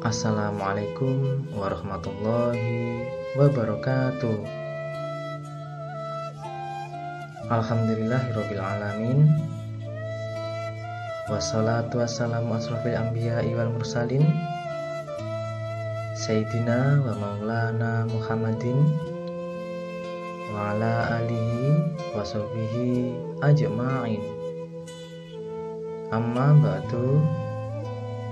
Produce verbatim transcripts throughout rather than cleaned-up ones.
Assalamualaikum warahmatullahi wabarakatuh. Alhamdulillahirabbil alamin. Wassalatu wassalamu asrofil anbiya'i wal mursalin Sayyidina wa maulana Muhammadin wa ala alihi wa sahbihi ajma'in. Amma ba'du.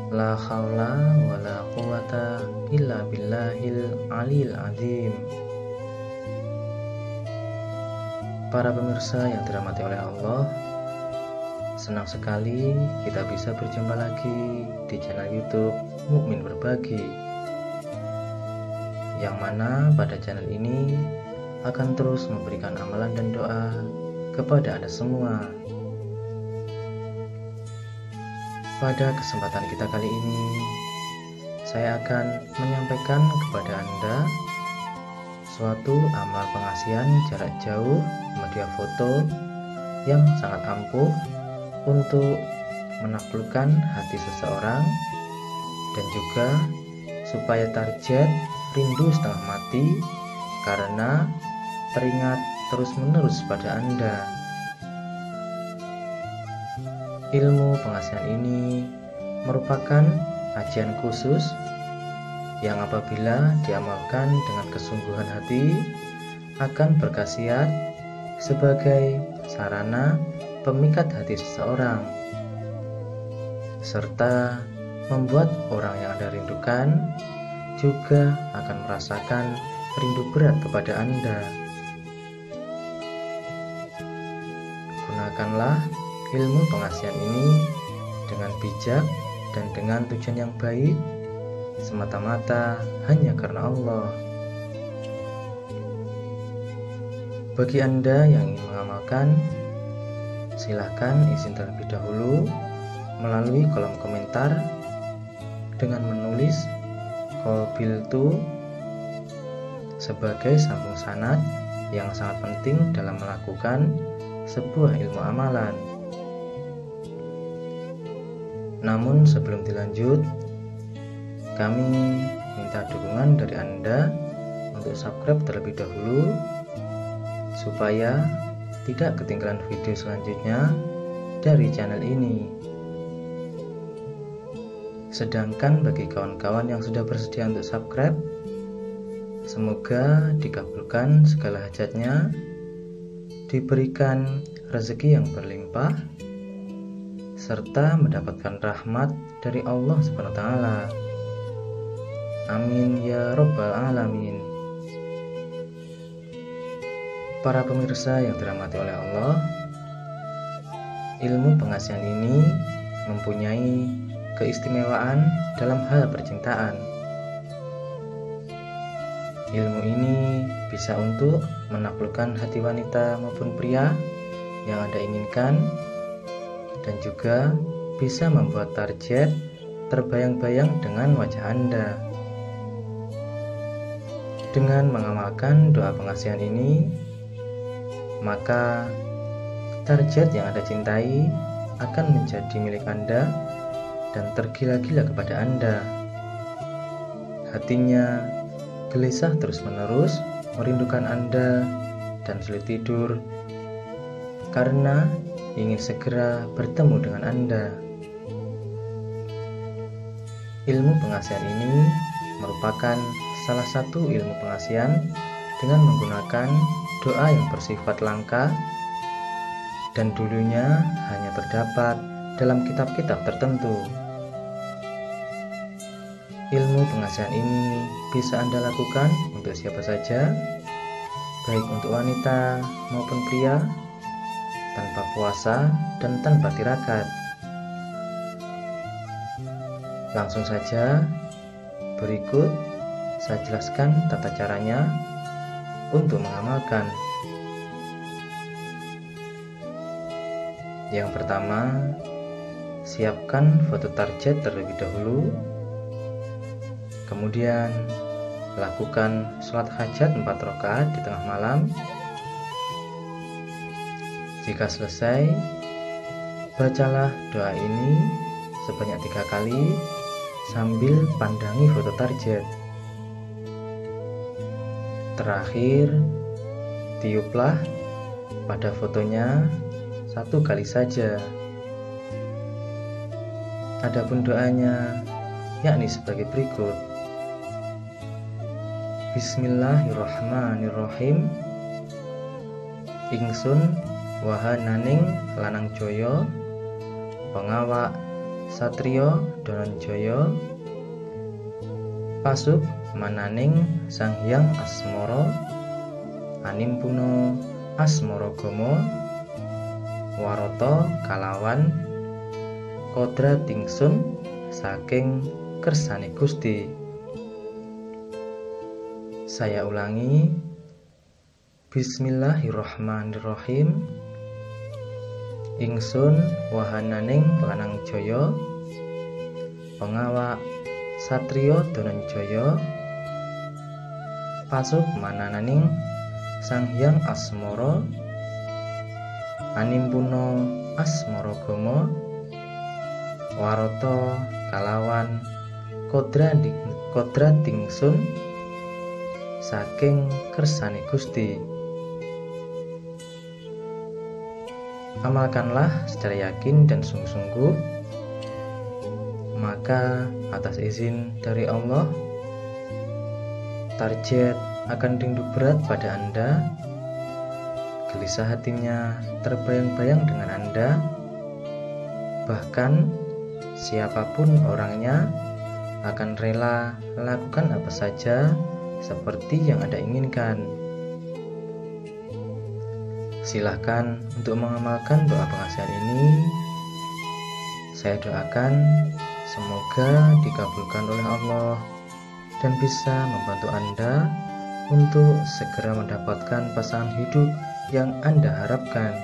La haula wa la quwata illa billahil alil azim. Para pemirsa yang dirahmati oleh Allah, senang sekali kita bisa berjumpa lagi di channel YouTube Mukmin Berbagi, yang mana pada channel ini akan terus memberikan amalan dan doa kepada Anda semua. Pada kesempatan kita kali ini, saya akan menyampaikan kepada Anda suatu amal pengasihan jarak jauh media foto yang sangat ampuh untuk menaklukkan hati seseorang, dan juga supaya target rindu setengah mati karena teringat terus-menerus pada Anda. Ilmu pengasihan ini merupakan ajian khusus yang apabila diamalkan dengan kesungguhan hati akan berkhasiat sebagai sarana pemikat hati seseorang, serta membuat orang yang Anda rindukan juga akan merasakan rindu berat kepada Anda. Gunakanlah ilmu pengasihan ini dengan bijak dan dengan tujuan yang baik, semata-mata hanya karena Allah. Bagi Anda yang ingin mengamalkan, silahkan izin terlebih dahulu melalui kolom komentar dengan menulis Qobiltu sebagai sambung sanad yang sangat penting dalam melakukan sebuah ilmu amalan. Namun sebelum dilanjut, kami minta dukungan dari Anda untuk subscribe terlebih dahulu supaya tidak ketinggalan video selanjutnya dari channel ini. Sedangkan bagi kawan-kawan yang sudah bersedia untuk subscribe, semoga dikabulkan segala hajatnya, diberikan rezeki yang berlimpah, serta mendapatkan rahmat dari Allah Subhanahu wa taala. Amin ya rabbal alamin. Para pemirsa yang dirahmati oleh Allah, ilmu pengasihan ini mempunyai keistimewaan dalam hal percintaan. Ilmu ini bisa untuk menaklukkan hati wanita maupun pria yang Anda inginkan, dan juga bisa membuat target terbayang-bayang dengan wajah Anda. Dengan mengamalkan doa pengasihan ini, maka target yang Anda cintai akan menjadi milik Anda dan tergila-gila kepada Anda. Hatinya gelisah terus-menerus merindukan Anda dan sulit tidur karena ingin segera bertemu dengan Anda. Ilmu pengasihan ini merupakan salah satu ilmu pengasihan dengan menggunakan doa yang bersifat langka dan dulunya hanya terdapat dalam kitab-kitab tertentu. Ilmu pengasihan ini bisa Anda lakukan untuk siapa saja, baik untuk wanita maupun pria, tanpa puasa dan tanpa tirakat. Langsung saja, berikut saya jelaskan tata caranya untuk mengamalkan. Yang pertama, siapkan foto target terlebih dahulu. Kemudian lakukan sholat hajat empat rakaat di tengah malam. Jika selesai, bacalah doa ini sebanyak tiga kali sambil pandangi foto target. Terakhir, tiuplah pada fotonya satu kali saja. Adapun doanya, yakni sebagai berikut. Bismillahirrahmanirrahim. Ingsun wahananing lanang joyo, pengawak satrio donon joyo, pasuk mananing sang hyang asmoro, animpuno asmoro gomo, waroto kalawan kodrat ingsun saking kersane Gusti. Saya ulangi, bismillahirrahmanirrahim. Ingsun wahananing lanang jaya, pengawak satrio donon jaya, pasuk manananing sang hyang asmoro, animpuno asmoro gomo, waroto kalawan kodrat ingsun saking kersane Gusti. Amalkanlah secara yakin dan sungguh-sungguh, maka atas izin dari Allah, target akan rindu berat pada Anda. Gelisah hatinya terbayang-bayang dengan Anda. Bahkan siapapun orangnya akan rela lakukan apa saja seperti yang Anda inginkan. Silahkan untuk mengamalkan doa pengasihan ini. Saya doakan semoga dikabulkan oleh Allah dan bisa membantu Anda untuk segera mendapatkan pasangan hidup yang Anda harapkan.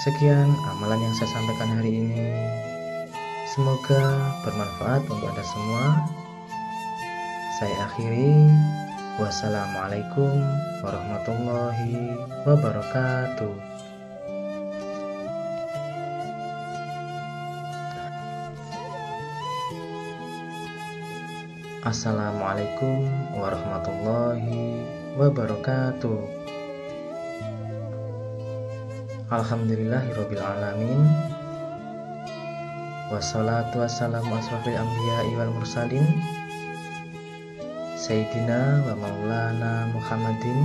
Sekian amalan yang saya sampaikan hari ini. Semoga bermanfaat untuk Anda semua. Saya akhiri. Wassalamualaikum warahmatullahi wabarakatuh. Assalamualaikum warahmatullahi wabarakatuh. Alhamdulillahirrabbilalamin. Wassalatu wassalamu asrofil anbiya'i wal mursalin, Sayyidina wa maulana Muhammadin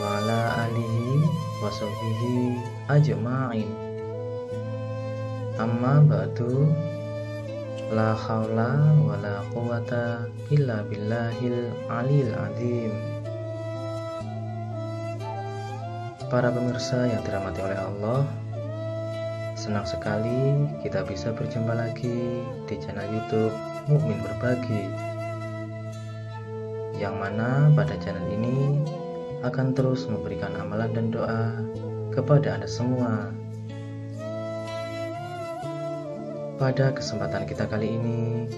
wa ala alihi wa sahbihi ajma'in. Amma ba'du. La haula wa la quwata illa billahil alil azim. Para pemirsa yang dirahmati oleh Allah, senang sekali kita bisa berjumpa lagi di channel YouTube Mukmin Berbagi, yang mana pada channel ini akan terus memberikan amalan dan doa kepada Anda semua. Pada kesempatan kita kali ini,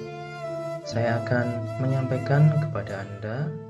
saya akan menyampaikan kepada Anda